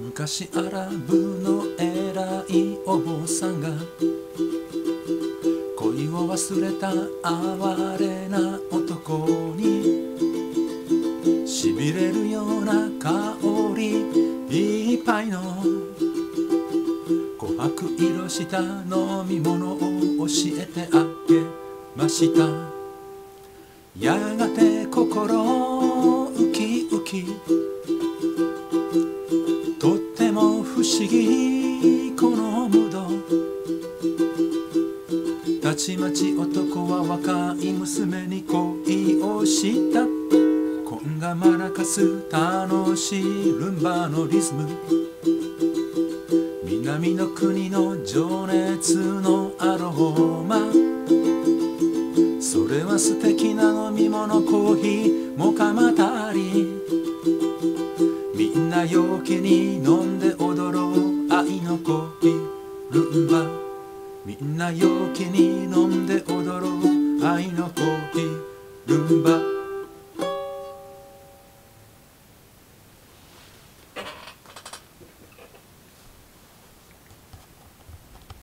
昔アラブの偉いお坊さんが恋を忘れた哀れな男にしびれるような香りいっぱいの琥珀色した飲み物を教えてあげました。やがて心ウキウキ不思議このムード、たちまち男は若い娘に恋をした。こんがまらかす楽しいルンバのリズム、南の国の情熱のアロマ、それは素敵な飲み物、コーヒーもかまたり、みんな陽気に飲んで踊ろう愛の恋ルンバ、みんな陽気に飲んで踊ろう愛の恋ルンバ。